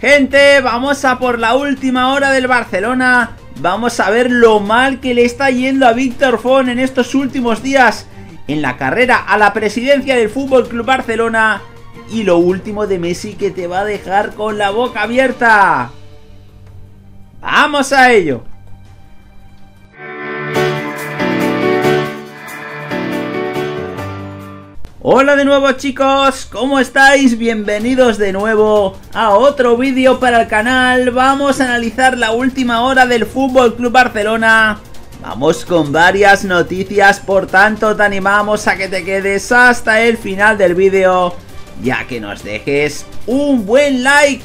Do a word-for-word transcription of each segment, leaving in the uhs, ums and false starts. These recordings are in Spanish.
Gente, vamos a por la última hora del Barcelona. Vamos a ver lo mal que le está yendo a Víctor Font en estos últimos días en la carrera a la presidencia del Fútbol Club Barcelona. Y lo último de Messi, que te va a dejar con la boca abierta. ¡Vamos a ello! Hola de nuevo, chicos, ¿cómo estáis? Bienvenidos de nuevo a otro vídeo para el canal. Vamos a analizar la última hora del Fútbol Club Barcelona. Vamos con varias noticias, por tanto te animamos a que te quedes hasta el final del vídeo, ya que nos dejes un buen like.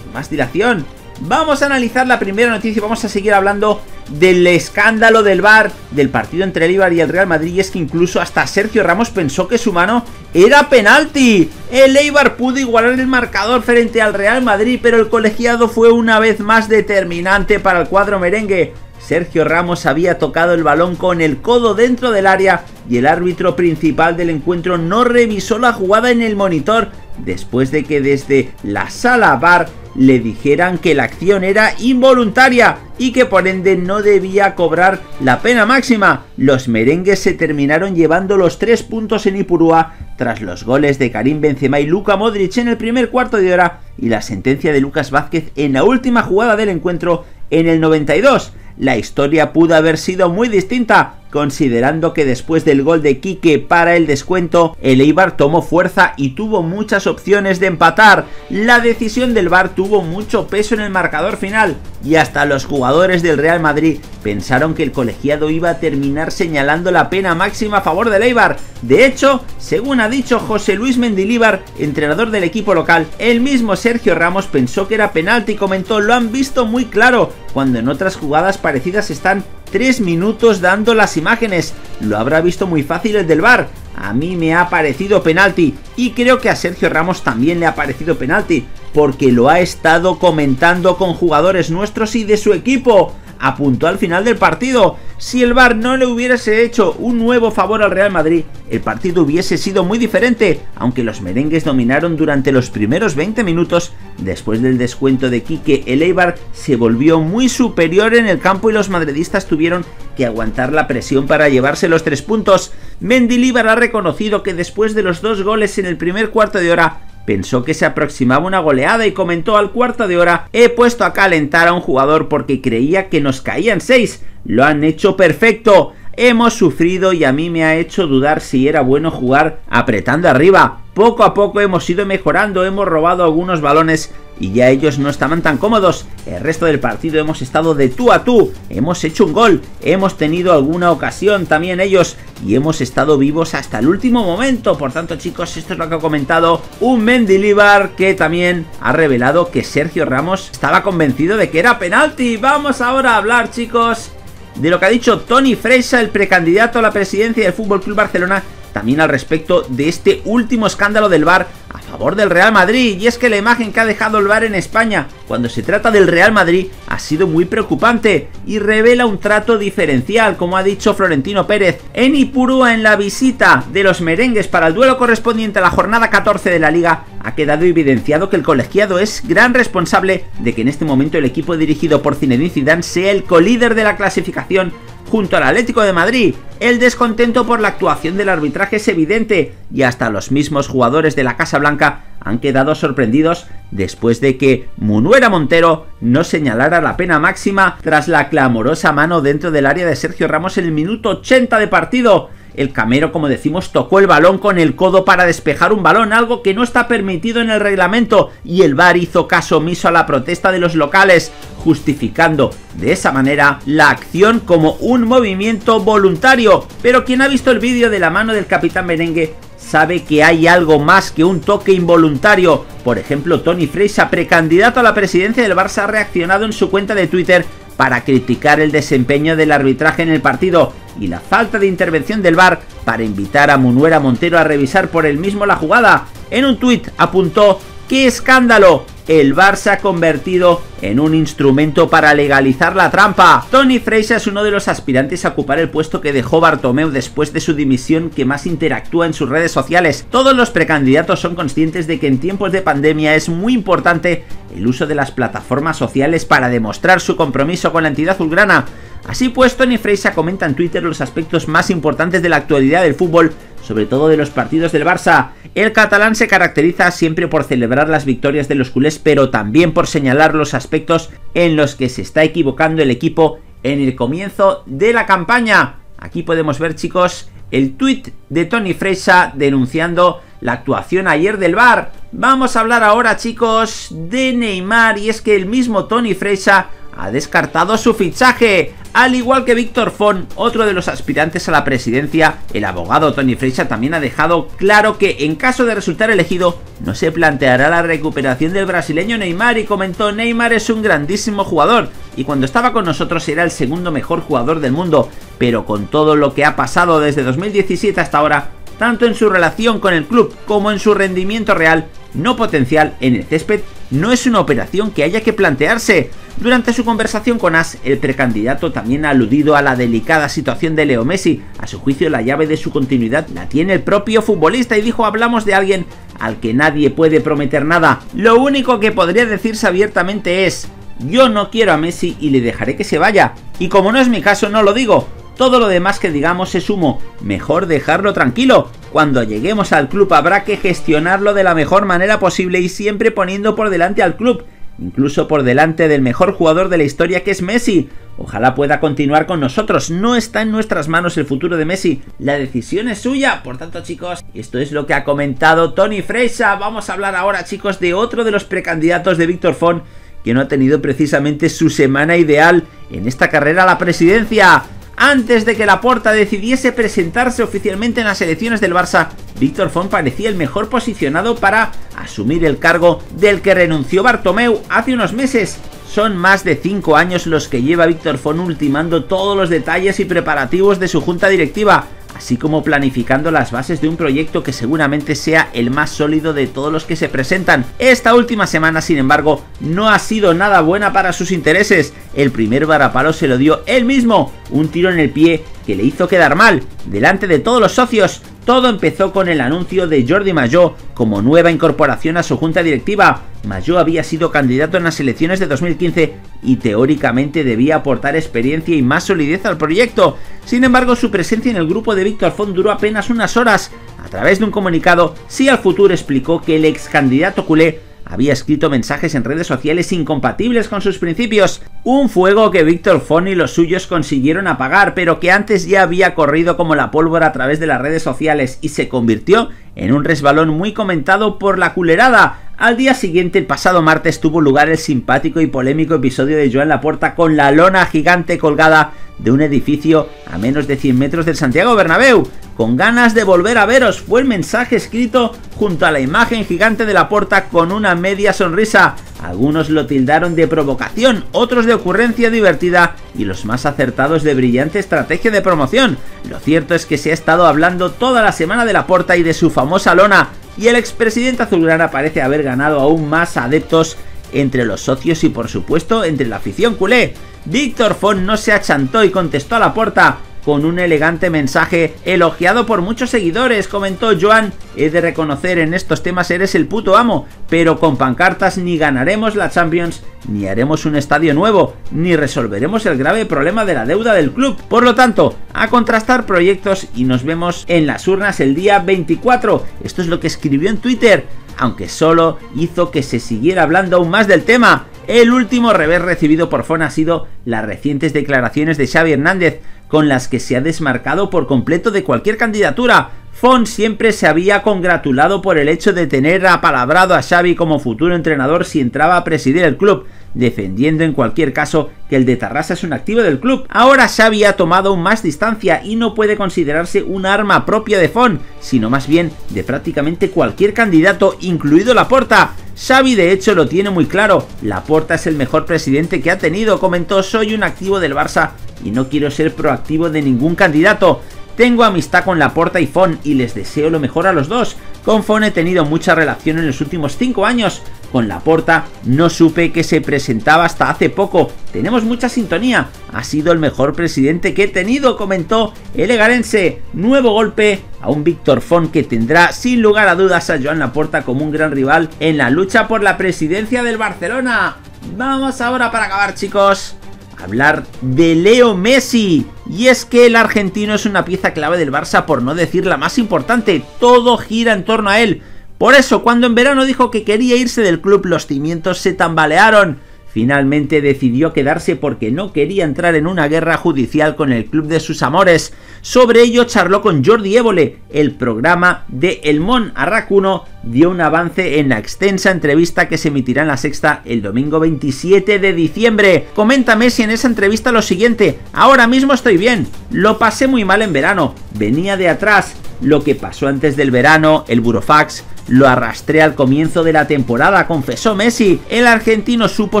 Sin más dilación, vamos a analizar la primera noticia y vamos a seguir hablando del escándalo del V A R, del partido entre el Eibar y el Real Madrid. Y es que incluso hasta Sergio Ramos pensó que su mano era penalti. El Eibar pudo igualar el marcador frente al Real Madrid, pero el colegiado fue una vez más determinante para el cuadro merengue. Sergio Ramos había tocado el balón con el codo dentro del área y el árbitro principal del encuentro no revisó la jugada en el monitor, después de que desde la sala V A R le dijeran que la acción era involuntaria y que por ende no debía cobrar la pena máxima. Los merengues se terminaron llevando los tres puntos en Ipurúa tras los goles de Karim Benzema y Luka Modric en el primer cuarto de hora y la sentencia de Lucas Vázquez en la última jugada del encuentro en el noventa y dos. La historia pudo haber sido muy distinta, considerando que después del gol de Quique para el descuento, el Eibar tomó fuerza y tuvo muchas opciones de empatar. La decisión del V A R tuvo mucho peso en el marcador final y hasta los jugadores del Real Madrid pensaron que el colegiado iba a terminar señalando la pena máxima a favor del Eibar. De hecho, según ha dicho José Luis Mendilíbar, entrenador del equipo local, el mismo Sergio Ramos pensó que era penalti y comentó: "Lo han visto muy claro, cuando en otras jugadas parecidas están tres minutos dando las imágenes. Lo habrá visto muy fácil el del V A R. A mí me ha parecido penalti y creo que a Sergio Ramos también le ha parecido penalti, porque lo ha estado comentando con jugadores nuestros y de su equipo", apuntó al final del partido. Si el V A R no le hubiese hecho un nuevo favor al Real Madrid, el partido hubiese sido muy diferente, aunque los merengues dominaron durante los primeros veinte minutos. Después del descuento de Quique, el Eibar se volvió muy superior en el campo y los madridistas tuvieron que aguantar la presión para llevarse los tres puntos. Mendilíbar ha reconocido que después de los dos goles en el primer cuarto de hora, pensó que se aproximaba una goleada y comentó: "Al cuarto de hora he puesto a calentar a un jugador porque creía que nos caían seis. Lo han hecho perfecto. Hemos sufrido y a mí me ha hecho dudar si era bueno jugar apretando arriba. Poco a poco hemos ido mejorando, hemos robado algunos balones y ya ellos no estaban tan cómodos. El resto del partido hemos estado de tú a tú, hemos hecho un gol, hemos tenido alguna ocasión también ellos y hemos estado vivos hasta el último momento". Por tanto, chicos, esto es lo que ha comentado un Mendilíbar, que también ha revelado que Sergio Ramos estaba convencido de que era penalti. Vamos ahora a hablar, chicos, de lo que ha dicho Toni Freixa, el precandidato a la presidencia del Fútbol Club Barcelona, también al respecto de este último escándalo del V A R a favor del Real Madrid. Y es que la imagen que ha dejado el V A R en España cuando se trata del Real Madrid ha sido muy preocupante y revela un trato diferencial, como ha dicho Florentino Pérez en Ipurúa. En la visita de los merengues para el duelo correspondiente a la jornada catorce de la Liga, ha quedado evidenciado que el colegiado es gran responsable de que en este momento el equipo dirigido por Zinedine Zidane sea el colíder de la clasificación junto al Atlético de Madrid. El descontento por la actuación del arbitraje es evidente y hasta los mismos jugadores de la Casa Blanca han quedado sorprendidos después de que Munuera Montero no señalara la pena máxima tras la clamorosa mano dentro del área de Sergio Ramos en el minuto ochenta de partido. El camero, como decimos, tocó el balón con el codo para despejar un balón, algo que no está permitido en el reglamento, y el V A R hizo caso omiso a la protesta de los locales, justificando de esa manera la acción como un movimiento voluntario. Pero quien ha visto el vídeo de la mano del capitán merengue sabe que hay algo más que un toque involuntario. Por ejemplo, Toni Freixa, precandidato a la presidencia del Barça, ha reaccionado en su cuenta de Twitter para criticar el desempeño del arbitraje en el partido y la falta de intervención del V A R, para invitar a Munuera Montero a revisar por él mismo la jugada. En un tuit apuntó: "¡Qué escándalo! el V A R se ha convertido en un instrumento para legalizar la trampa. Toni Freixa es uno de los aspirantes a ocupar el puesto que dejó Bartomeu después de su dimisión, que más interactúa en sus redes sociales. Todos los precandidatos son conscientes de que en tiempos de pandemia es muy importante el uso de las plataformas sociales para demostrar su compromiso con la entidad azulgrana. Así pues, Toni Freixa comenta en Twitter los aspectos más importantes de la actualidad del fútbol, sobre todo de los partidos del Barça. El catalán se caracteriza siempre por celebrar las victorias de los culés, pero también por señalar los aspectos en los que se está equivocando el equipo en el comienzo de la campaña. Aquí podemos ver, chicos, el tuit de Toni Freixa denunciando la actuación ayer del V A R. Vamos a hablar ahora, chicos, de Neymar, y es que el mismo Toni Freixa ha descartado su fichaje. Al igual que Víctor Font, otro de los aspirantes a la presidencia, el abogado Toni Freixa también ha dejado claro que en caso de resultar elegido no se planteará la recuperación del brasileño Neymar, y comentó: Neymar es un grandísimo jugador y cuando estaba con nosotros era el segundo mejor jugador del mundo, pero con todo lo que ha pasado desde dos mil diecisiete hasta ahora, tanto en su relación con el club como en su rendimiento real, no potencial, en el césped, no es una operación que haya que plantearse. Durante su conversación con AS, el precandidato también ha aludido a la delicada situación de Leo Messi. A su juicio, la llave de su continuidad la tiene el propio futbolista, y dijo: hablamos de alguien al que nadie puede prometer nada. Lo único que podría decirse abiertamente es: yo no quiero a Messi y le dejaré que se vaya, y como no es mi caso, no lo digo. Todo lo demás que digamos es humo, mejor dejarlo tranquilo. Cuando lleguemos al club habrá que gestionarlo de la mejor manera posible y siempre poniendo por delante al club, incluso por delante del mejor jugador de la historia, que es Messi. Ojalá pueda continuar con nosotros, no está en nuestras manos el futuro de Messi, la decisión es suya. Por tanto, chicos, esto es lo que ha comentado Toni Freixa. Vamos a hablar ahora, chicos, de otro de los precandidatos de Víctor Font, que no ha tenido precisamente su semana ideal en esta carrera a la presidencia. Antes de que Laporta decidiese presentarse oficialmente en las elecciones del Barça, Víctor Font parecía el mejor posicionado para asumir el cargo del que renunció Bartomeu hace unos meses. Son más de cinco años los que lleva Víctor Font ultimando todos los detalles y preparativos de su junta directiva, así como planificando las bases de un proyecto que seguramente sea el más sólido de todos los que se presentan. Esta última semana, sin embargo, no ha sido nada buena para sus intereses. El primer varapalo se lo dio él mismo, un tiro en el pie que le hizo quedar mal delante de todos los socios. Todo empezó con el anuncio de Jordi Mayó como nueva incorporación a su junta directiva. Mayó había sido candidato en las elecciones de dos mil quince y teóricamente debía aportar experiencia y más solidez al proyecto. Sin embargo, su presencia en el grupo de Víctor Font duró apenas unas horas. A través de un comunicado, Sí al Futuro explicó que el ex candidato culé había escrito mensajes en redes sociales incompatibles con sus principios, un fuego que Víctor Font y los suyos consiguieron apagar, pero que antes ya había corrido como la pólvora a través de las redes sociales y se convirtió en un resbalón muy comentado por la culerada. Al día siguiente, el pasado martes, tuvo lugar el simpático y polémico episodio de Joan Laporta con la lona gigante colgada de un edificio a menos de cien metros del Santiago Bernabéu. Con ganas de volver a veros, fue el mensaje escrito junto a la imagen gigante de Laporta con una media sonrisa. Algunos lo tildaron de provocación, otros de ocurrencia divertida y los más acertados de brillante estrategia de promoción. Lo cierto es que se ha estado hablando toda la semana de Laporta y de su famosa lona, y el expresidente azulgrana parece haber ganado aún más adeptos entre los socios y, por supuesto, entre la afición culé. Víctor Font no se achantó y contestó a Laporta con un elegante mensaje elogiado por muchos seguidores. Comentó Joan: he de reconocer, en estos temas eres el puto amo, pero con pancartas ni ganaremos la Champions, ni haremos un estadio nuevo, ni resolveremos el grave problema de la deuda del club. Por lo tanto, a contrastar proyectos y nos vemos en las urnas el día veinticuatro. Esto es lo que escribió en Twitter, aunque solo hizo que se siguiera hablando aún más del tema. El último revés recibido por Font ha sido las recientes declaraciones de Xavi Hernández, con las que se ha desmarcado por completo de cualquier candidatura. Font siempre se había congratulado por el hecho de tener apalabrado a Xavi como futuro entrenador si entraba a presidir el club, defendiendo en cualquier caso que el de Tarrasa es un activo del club. Ahora Xavi ha tomado aún más distancia y no puede considerarse un arma propia de Font, sino más bien de prácticamente cualquier candidato, incluido Laporta. Xavi de hecho lo tiene muy claro: Laporta es el mejor presidente que ha tenido. Comentó: soy un activo del Barça y no quiero ser proactivo de ningún candidato. Tengo amistad con Laporta y Font y les deseo lo mejor a los dos. Con Font he tenido mucha relación en los últimos cinco años. con Laporta no supe que se presentaba hasta hace poco. Tenemos mucha sintonía, ha sido el mejor presidente que he tenido, comentó el egarense. Nuevo golpe a un Víctor Font que tendrá sin lugar a dudas a Joan Laporta como un gran rival en la lucha por la presidencia del Barcelona. Vamos ahora, para acabar, chicos, a hablar de Leo Messi. Y es que el argentino es una pieza clave del Barça, por no decir la más importante. Todo gira en torno a él. Por eso, cuando en verano dijo que quería irse del club, los cimientos se tambalearon. Finalmente decidió quedarse porque no quería entrar en una guerra judicial con el club de sus amores. Sobre ello charló con Jordi Évole. El programa de El Mon Arracuno dio un avance en la extensa entrevista que se emitirá en La Sexta el domingo veintisiete de diciembre. Comenta Messi en esa entrevista lo siguiente: ahora mismo estoy bien, lo pasé muy mal en verano, venía de atrás. Lo que pasó antes del verano, el burofax, lo arrastré al comienzo de la temporada, confesó Messi. El argentino supo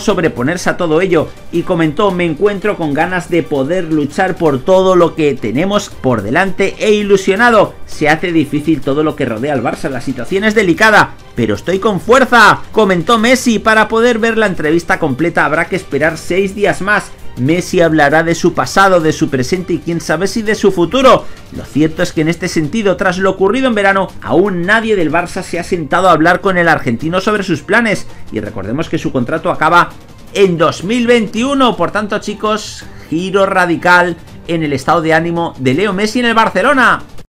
sobreponerse a todo ello y comentó: me encuentro con ganas de poder luchar por todo lo que tenemos por delante e ilusionado. Se hace difícil todo lo que rodea al Barça, la situación es delicada, pero estoy con fuerza, comentó Messi. Para poder ver la entrevista completa habrá que esperar seis días más. Messi hablará de su pasado, de su presente y quién sabe si de su futuro. Lo cierto es que en este sentido, tras lo ocurrido en verano, aún nadie del Barça se ha sentado a hablar con el argentino sobre sus planes. Y recordemos que su contrato acaba en dos mil veintiuno. Por tanto, chicos, giro radical en el estado de ánimo de Leo Messi en el Barcelona.